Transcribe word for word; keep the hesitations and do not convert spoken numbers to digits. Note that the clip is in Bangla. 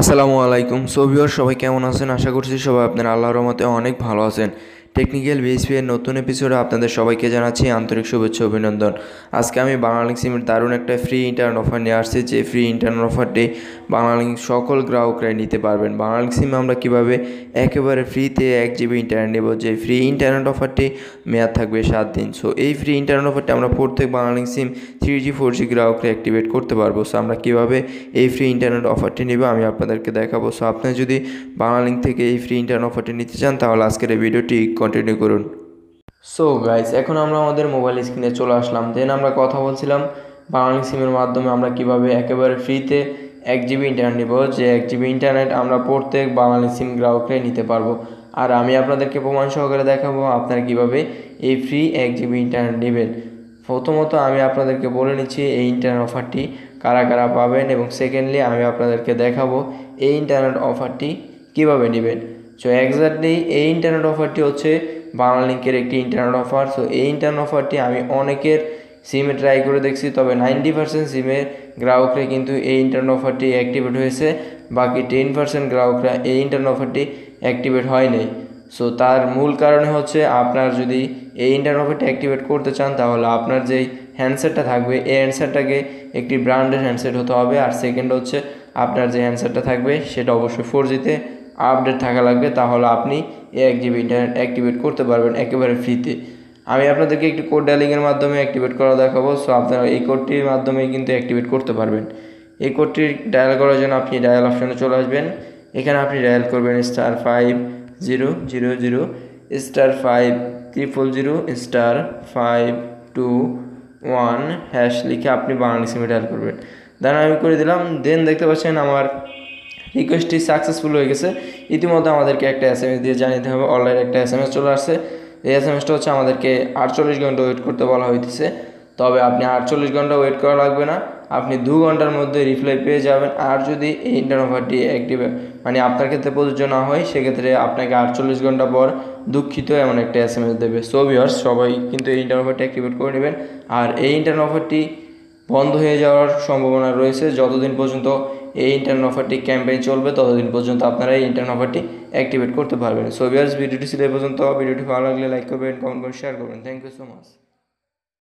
আসসালামু আলাইকুম সোভিওর সবাই কেমন আছেন? আশা করছি সবাই আপনার আল্লাহর রহমতে অনেক ভালো আছেন। টেকনিক্যাল বিএসপি এর নতুন এপিসোডে আপনাদের সবাইকে জানাচ্ছি আন্তরিক শুভেচ্ছা অভিনন্দন। আজকে আমি বাংলালিংক সিমের দারুণ একটা ফ্রি ইন্টারনেট অফার নিয়ে আসছি, যে ফ্রি ইন্টারনেট অফারটি বাংলালিংক সকল গ্রাহকরাই নিতে পারবেন। বাংলালিংক সিমে আমরা কীভাবে একেবারে ফ্রিতে এক জিবি ইন্টারনেট নেব, যে ফ্রি ইন্টারনেট অফারটি মেয়াদ থাকবে সাত দিন। সো এই ফ্রি ইন্টারনেট অফারটি আমরা প্রত্যেক Banglalink SIM three G four G গ্রাহকরা অ্যাক্টিভেট করতে পারবো। সো আমরা কীভাবে এই ফ্রি ইন্টারনেট অফারটি নেব আমি আপনাদেরকে দেখাবো। সো আপনি যদি বাংলালিংক থেকে এই ফ্রি ইন্টারনেট অফারটি নিতে চান তাহলে আজকের এই ভিডিওটি কন্টিনিউ করুন। সো গাইস, এখন আমরা আমাদের মোবাইল স্ক্রিনে চলে আসলাম। দেন আমরা কথা বলছিলাম বাংলালিংক সিমের মাধ্যমে আমরা কিভাবে একেবারে ফ্রিতে এক জিবি ইন্টারনেট নেব, যে এক জিবি ইন্টারনেট আমরা প্রত্যেক বাংলালিংক সিম গ্রাহককে নিতে পারবো। আর আমি আপনাদেরকে প্রমাণ সহকারে দেখাবো আপনারা কিভাবে এই ফ্রি এক জিবি ইন্টারনেট নেবেন। প্রথমত আমি আপনাদেরকে বলে নিচ্ছি এই ইন্টারনেট অফারটি কারা কারা পাবেন, এবং সেকেন্ডলি আমি আপনাদেরকে দেখাবো এই ইন্টারনেট অফারটি কিভাবে নেবেন। সো এক্স্যাক্টলি এই ইন্টারনেট অফারটি হচ্ছে বাংলালিংকের একটি ইন্টারনেট অফার। সো এই ইন্টারনেট অফারটি আমি অনেকের সিমে ট্রাই করে দেখছি, তবে নাইনটি পার্সেন্ট সিমের গ্রাহকরা কিন্তু এই ইন্টারনেট অফারটি অ্যাক্টিভেট হয়েছে, বাকি টেন পার্সেন্ট গ্রাহকরা এই ইন্টারনেট অফারটি অ্যাক্টিভেট হয়নি। সো তার মূল কারণে হচ্ছে আপনার যদি এই ইন্টারনেট অফারটি অ্যাক্টিভেট করতে চান তাহলে আপনার যেই হ্যান্ডসেটটা থাকবে এই হ্যান্ডসেটটাকে একটি ব্র্যান্ডের হ্যান্ডসেট হতে হবে। আর সেকেন্ড হচ্ছে আপনার যে হ্যান্ডসেটটা থাকবে সেটা অবশ্যই ফোর জিতে আপডেট থাকা লাগবে, তাহলে আপনি এক জিবি ইন্টারনেট অ্যাক্টিভেট করতে পারবেন একেবারে ফ্রিতে। আমি আপনাদেরকে একটি কোড ডায়ালিংয়ের মাধ্যমে অ্যাক্টিভেট করা দেখাবো। সো আপনারা এই কোডটির মাধ্যমে কিন্তু অ্যাক্টিভেট করতে পারবেন। এই কোডটি ডায়াল করার জন্য আপনি ডায়াল অপশানে চলে আসবেন। এখানে আপনি ডায়াল করবেন star five zero zero zero star five triple zero star five two one hash লিখে আপনি বাংলালিংক সিমে ডায়াল করবেন। দেন আমি করে দিলাম। দেন দেখতে পাচ্ছেন আমার রিকোয়েস্টটি সাকসেসফুল হয়ে গেছে। ইতিমধ্যে আমাদেরকে একটা এস এম এস দিয়ে জানিয়ে হবে অলরেডি একটা এস এম এস চলে আসছে। এই এস এম এসটা হচ্ছে আমাদেরকে আটচল্লিশ ঘন্টা ওয়েট করতে বলা হইতেছে, তবে আপনি আটচল্লিশ ঘন্টা ওয়েট করা লাগবে না, আপনি দু ঘন্টার মধ্যে রিপ্লাই পেয়ে যাবেন। আর যদি এই ইন্টারনেট অফারটি অ্যাক্টিভ মানে আপনার ক্ষেত্রে প্রযোজ্য না হয় সেক্ষেত্রে আপনাকে আটচল্লিশ ঘন্টা পর দুঃখিত এমন একটা এস এম এস দেবে। সো ভিউয়ার্স, সবাই কিন্তু এই ইন্টারনেট অফারটি অ্যাক্টিভেট করে নেবেন। আর এই ইন্টারনেট অফারটি বন্ধ হয়ে যাওয়ার সম্ভাবনা রয়েছে, যতদিন পর্যন্ত এই ইন্টারনেট অফারটি ক্যাম্পেইন চলবে ততদিন পর্যন্ত আপনারা এই ইন্টারনেট অফারটি অ্যাক্টিভেট করতে পারবেন। সো ভিউয়ার্স, ভিডিওটি ছিল এই পর্যন্ত। ভিডিওটি ভালো লাগলে লাইক করবেন, কমেন্ট করবেন, শেয়ার করবেন। Thank you so much.